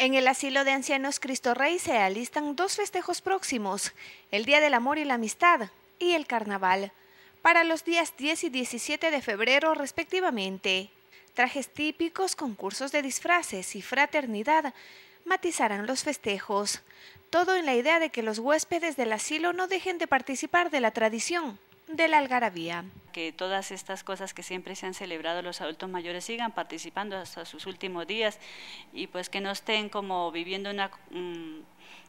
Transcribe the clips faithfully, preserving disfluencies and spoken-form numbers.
En el Asilo de Ancianos Cristo Rey se alistan dos festejos próximos, el Día del Amor y la Amistad y el Carnaval, para los días diez y diecisiete de febrero respectivamente. Trajes típicos, concursos de disfraces y fraternidad matizarán los festejos, todo en la idea de que los huéspedes del asilo no dejen de participar de la tradición de la algarabía. Que todas estas cosas que siempre se han celebrado los adultos mayores sigan participando hasta sus últimos días y pues que no estén como viviendo una um,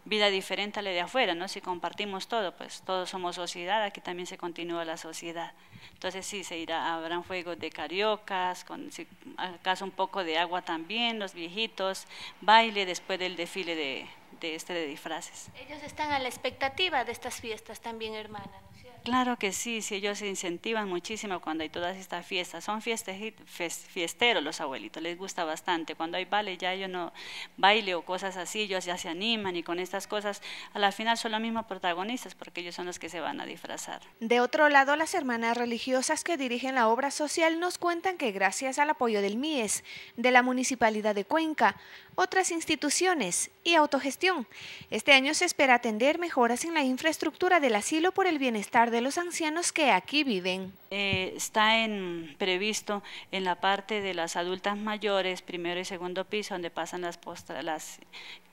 vida diferente a la de afuera, ¿no? Si compartimos todo, pues todos somos sociedad, aquí también se continúa la sociedad. Entonces sí, se irá, habrán juegos de cariocas, con, si acaso un poco de agua también, los viejitos, baile después del desfile de, de este de disfraces. Ellos están a la expectativa de estas fiestas también, hermana, ¿no es cierto? Claro que sí, sí, ellos se incentivan muchísimo cuando hay todas estas fiestas, son fieste, fiesteros los abuelitos, les gusta bastante, cuando hay baile ya ellos no baile o cosas así, ellos ya se animan y con estas cosas a la final son los mismos protagonistas porque ellos son los que se van a disfrazar. De otro lado, las hermanas religiosas que dirigen la obra social nos cuentan que gracias al apoyo del M I E S, de la Municipalidad de Cuenca, otras instituciones y autogestión, este año se espera atender mejoras en la infraestructura del asilo por el bienestar de los ancianos que aquí viven. Eh, está en, previsto en la parte de las adultas mayores, primero y segundo piso, donde pasan las, postra, las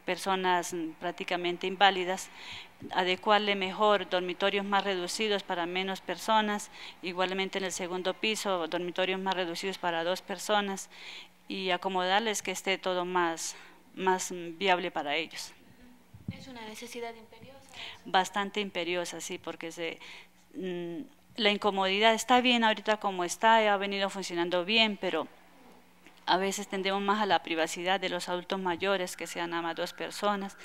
personas prácticamente inválidas, adecuarle mejor dormitorios más reducidos para menos personas, igualmente en el segundo piso dormitorios más reducidos para dos personas y acomodarles que esté todo más, más viable para ellos. Es una necesidad imperiosa. Bastante imperiosa, sí, porque se... Mmm, la incomodidad está bien ahorita como está, ha venido funcionando bien, pero a veces tendemos más a la privacidad de los adultos mayores, que sean nada más dos personas,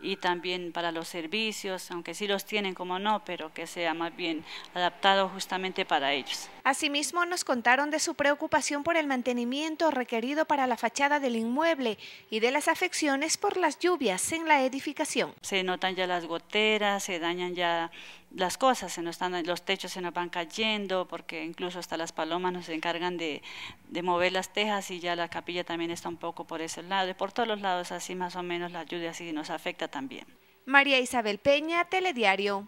y también para los servicios, aunque sí los tienen como no, pero que sea más bien adaptado justamente para ellos. Asimismo, nos contaron de su preocupación por el mantenimiento requerido para la fachada del inmueble y de las afecciones por las lluvias en la edificación. Se notan ya las goteras, se dañan ya las cosas, se nos están, los techos se nos van cayendo, porque incluso hasta las palomas nos encargan de, de mover las tejas y ya la capilla también está un poco por ese lado y por todos los lados así más o menos la lluvia así nos afecta también. María Isabel Peña, Telediario.